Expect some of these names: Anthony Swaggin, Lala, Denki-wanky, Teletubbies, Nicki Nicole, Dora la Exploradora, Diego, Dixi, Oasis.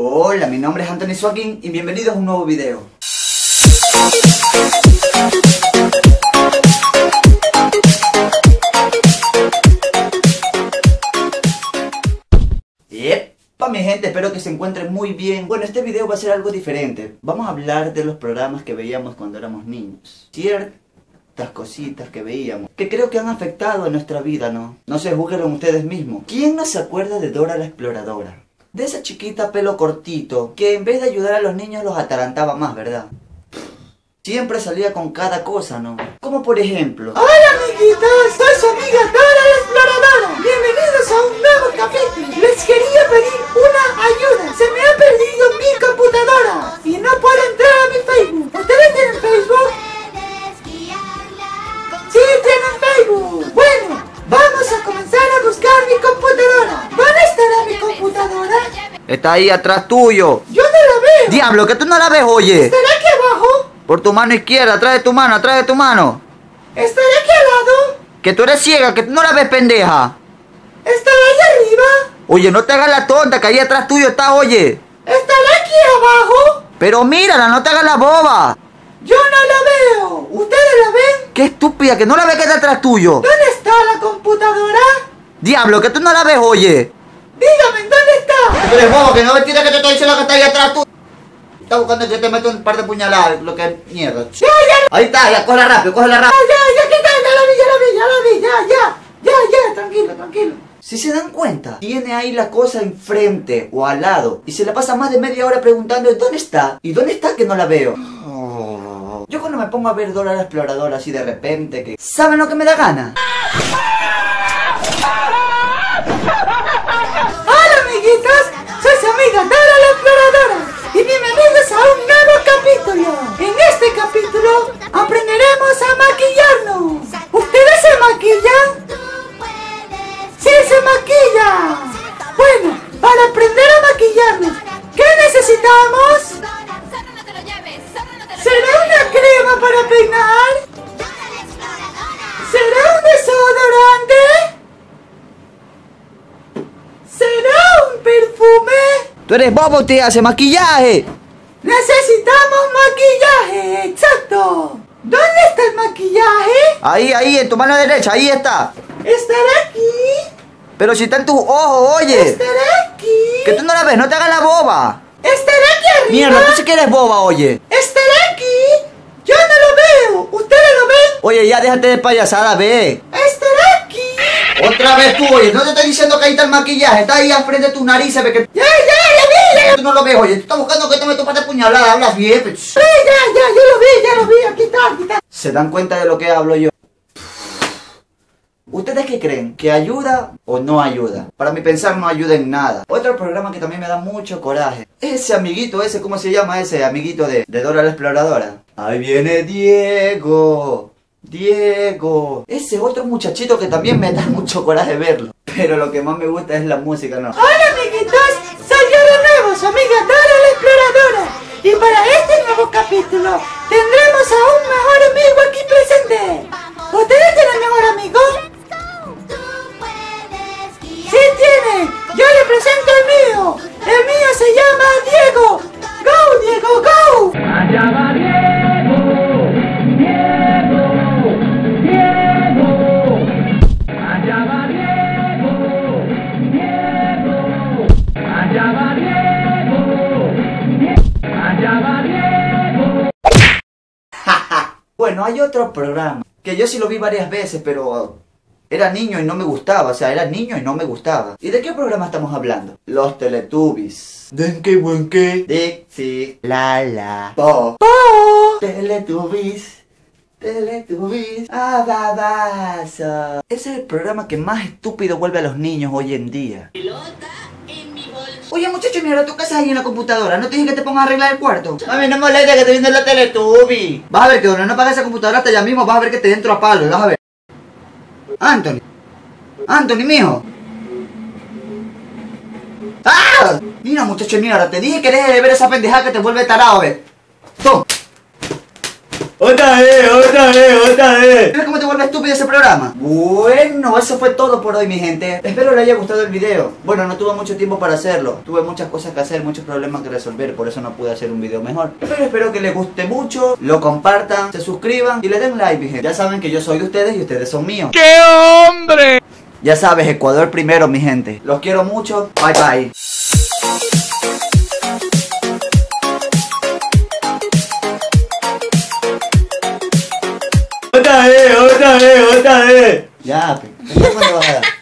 Hola, mi nombre es Anthony Swaggin y bienvenidos a un nuevo video. Yepa, mi gente, espero que se encuentren muy bien. Bueno, este video va a ser algo diferente. Vamos a hablar de los programas que veíamos cuando éramos niños. Ciertas cositas que veíamos, que creo que han afectado a nuestra vida, ¿no? No se juzguen ustedes mismos. ¿Quién no se acuerda de Dora la Exploradora? De esa chiquita pelo cortito, que en vez de ayudar a los niños los atarantaba más, ¿verdad? Siempre salía con cada cosa, ¿no? Como por ejemplo... ¡Hola, amiguitas! Soy su amiga Dora la Exploradora. Bienvenidos a un nuevo capítulo. Les quería pedir una ayuda. Se me ha perdido mi computadora y no puedo entrar a mi Facebook. ¿Ustedes tienen Facebook? ¡Sí, tienen Facebook! Bueno, vamos a comenzar a buscar mi computadora. ¿Dónde estará mi computadora? Está ahí atrás tuyo. ¡Yo no la veo! ¡Diablo, que tú no la ves, oye! ¿Estará aquí abajo? Por tu mano izquierda, atrás de tu mano, atrás de tu mano. ¿Estará aquí al lado? Que tú eres ciega, que tú no la ves, pendeja. ¿Estará ahí arriba? Oye, no te hagas la tonta, que ahí atrás tuyo está, oye. ¿Estará aquí abajo? Pero mírala, no te hagas la boba. ¡Yo no la veo! ¿Ustedes la ven? ¡Qué estúpida! ¡Que no la ve que está atrás tuyo! ¿Dónde está la computadora? ¡Diablo! ¡Que tú no la ves, oye! ¡Dígame! ¿Dónde está? ¡Tú eres bobo! ¡Que no me tires que te estoy diciendo que está ahí atrás tú! Está buscando que te meta un par de puñaladas, lo que mierda. ¡Ya, ya! ¡Ahí está! ¡Ya! ¡Cógela rápido! ¡Cógela rápido! ¡Ya, ya! ¡Que está! ¡La vi! ¡Ya! ¡Tranquilo, tranquilo! Si se dan cuenta, tiene ahí la cosa enfrente o al lado y se la pasa más de media hora preguntando ¿dónde está? ¿Y dónde está que no la veo? Yo cuando me pongo a ver Dora la Exploradora así de repente que... ¿Saben lo que me da gana? ¡Hola, amiguitas! Soy su amiga Dora la Exploradora y bienvenidos a un nuevo capítulo. En este capítulo aprenderemos a maquillarnos. ¿Ustedes se maquillan? ¡Sí, se maquillan! Bueno, para aprender a maquillarnos, ¿qué necesitamos? ¿Será una crema para peinar? ¿Será un desodorante? ¿Será un perfume? ¡Tú eres bobo, te hace maquillaje! ¡Necesitamos maquillaje! ¡Exacto! ¿Dónde está el maquillaje? Ahí, ahí, en tu mano derecha, ahí está. ¿Estará aquí? Pero si está en tus ojos, oye. ¿Estará aquí? Que tú no la ves, no te hagas la boba. ¿Estará aquí arriba? Mierda, tú sí que eres boba, oye. ¿Estará aquí? Yo no lo veo. ¿Ustedes lo ven? Oye, ya déjate de payasada, ve. ¿Estará aquí? Otra vez tú, oye. No te estoy diciendo que ahí está el maquillaje. Está ahí al frente de tus narices, ve que... ¡Ya! Tú no lo ves, oye. Tú estás buscando que te meto para puñalada. Hablas bien, pero... ¡Ya! Yo lo vi. Aquí está, aquí está. ¿Se dan cuenta de lo que hablo yo? ¿Ustedes qué creen? ¿Que ayuda o no ayuda? Para mi pensar no ayuda en nada. Otro programa que también me da mucho coraje. Ese amiguito ese, ¿cómo se llama ese amiguito de Dora la Exploradora? Ahí viene Diego. Diego. Ese otro muchachito que también me da mucho coraje verlo. Pero lo que más me gusta es la música, ¿no? Hola, amiguitos. Soy yo de nuevo, su amiga Dora la Exploradora. Y para este nuevo capítulo tendremos a un mejor amigo aquí presente. ¿Ustedes tienen mejor amigo? ¡Sí tiene! ¡Yo le presento el mío! ¡El mío se llama Diego! ¡Go, Diego, go! ¡Allá va Diego! ¡Diego! ¡Diego! ¡Allá va Diego! ¡Diego! ¡Allá va Diego! ¡Allá va Diego! Bueno, hay otro programa que yo sí lo vi varias veces, pero... era niño y no me gustaba, ¿Y de qué programa estamos hablando? Los Teletubbies. Denki-wanky, Dixi, Lala, Po. Teletubbies, Teletubbies, ababazo. Ese es el programa que más estúpido vuelve a los niños hoy en día. Pelota en mi bolsa. Oye, muchacho, mira, tú qué haces ahí en la computadora. No te dije que te pongas a arreglar el cuarto. Mami, no molesta que te viendo la Teletubbies. Vas a ver que donde no pagas esa computadora hasta allá mismo, vas a ver que te entro a palo, vas a ver. Anthony, mijo. ¡Ah! Mira, muchacho, mira, te dije que dejes de ver esa pendejada que te vuelve tarado, ve. ¡Tom! ¡Otra vez! ¿Ves cómo te vuelve estúpido ese programa? Bueno, eso fue todo por hoy, mi gente. Espero les haya gustado el video. Bueno, no tuve mucho tiempo para hacerlo. Tuve muchas cosas que hacer, muchos problemas que resolver. Por eso no pude hacer un video mejor. Pero espero que les guste mucho. Lo compartan, se suscriban y le den like, mi gente. Ya saben que yo soy de ustedes y ustedes son míos. ¡Qué hombre! Ya sabes, Ecuador primero, mi gente. Los quiero mucho. Bye, bye. Otra vez. Ya, ¿qué cuándo vas a dar?